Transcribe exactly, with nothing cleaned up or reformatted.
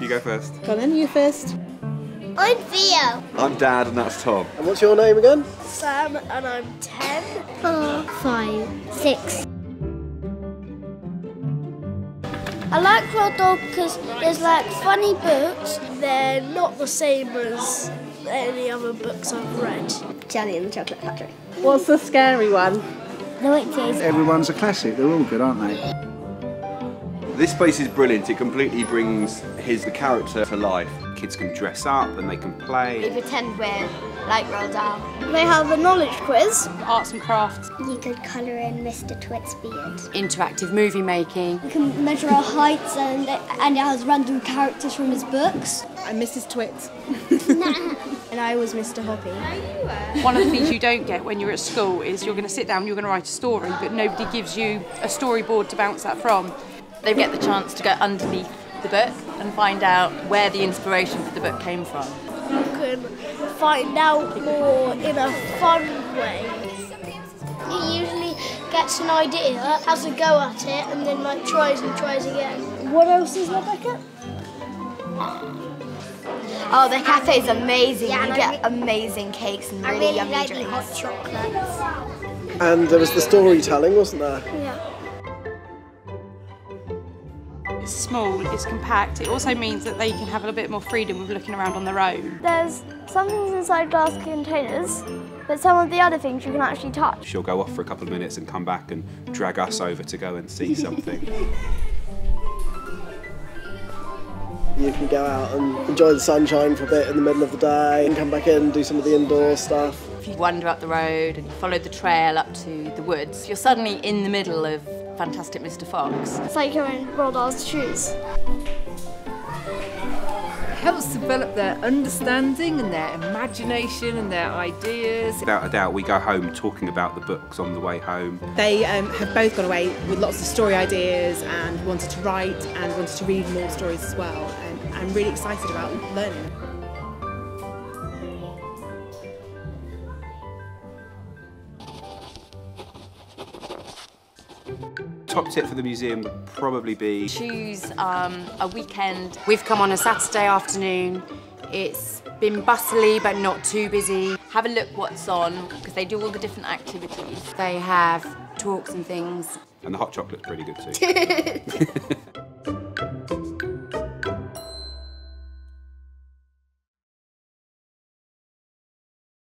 You go first. Come in, you first. I'm Theo. I'm Dad and that's Tom. And what's your name again? Sam and I'm ten. Four, five, six. I like Roald Dahl because there's like funny books. They're not the same as any other books I've read. Charlie and the Chocolate Factory. What's the scary one? The Witches. Everyone's a classic. They're all good, aren't they? This place is brilliant. It completely brings his the character to life. Kids can dress up and they can play. We pretend we're like Roald Dahl. They have a knowledge quiz. Arts and crafts. You could colour in Mister Twit's beard. Interactive movie making. You can measure our heights and, and it has random characters from his books. I'm Missus Twit. And I was Mister Hoppy. One of the things you don't get when you're at school is you're going to sit down and you're going to write a story, but nobody gives you a storyboard to bounce that from. They get the chance to go underneath the book and find out where the inspiration for the book came from. You can find out more in a fun way. You usually gets an idea, has a go at it, and then like tries and tries again. What else is Rebecca? Oh, the cafe is amazing. Yeah, you get really amazing cakes and really, really yummy like drinks. Hot chocolates. And there was the storytelling, wasn't there? Yeah. It's small, it's compact, it also means that they can have a little bit more freedom with looking around on their own. There's some things inside glass containers, but some of the other things you can actually touch. She'll go off for a couple of minutes and come back and drag us over to go and see something. You can go out and enjoy the sunshine for a bit in the middle of the day and come back in and do some of the indoor stuff. If you wander up the road and you follow the trail up to the woods, you're suddenly in the middle of Fantastic Mister Fox. It's like you're in Roald Dahl's shoes. It helps develop their understanding and their imagination and their ideas. Without a doubt, we go home talking about the books on the way home. They um, have both gone away with lots of story ideas and wanted to write and wanted to read more stories as well. And I'm really excited about learning. Top tip for the museum would probably be... Choose um, a weekend. We've come on a Saturday afternoon. It's been bustly but not too busy. Have a look what's on, because they do all the different activities. They have talks and things. And the hot chocolate's pretty good too.